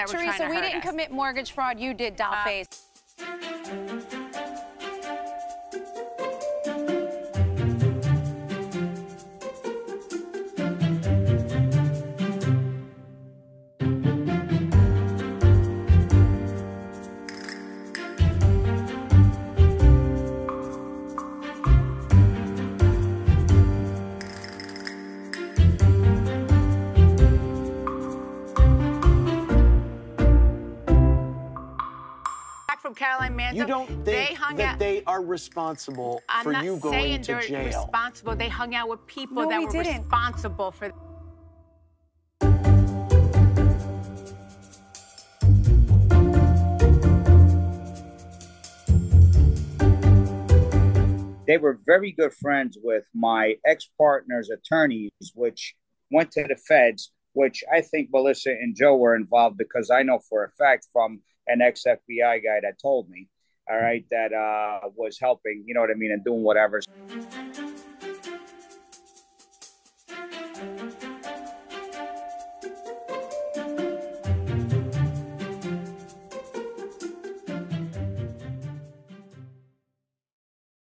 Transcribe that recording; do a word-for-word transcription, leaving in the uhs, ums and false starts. that were Teresa, trying to hurt us. Teresa, we didn't commit mortgage fraud. You did, dollface. Uh, Caroline Manzo, you don't think they hung that out. They are responsible I'm for you going to jail. I'm not saying they're responsible. They hung out with people no, that we were didn't. responsible for. They were very good friends with my ex-partner's attorneys, which went to the feds, which I think Melissa and Joe were involved, because I know for a fact from an ex F B I guy that told me, all right, that uh, was helping, you know what I mean, and doing whatever.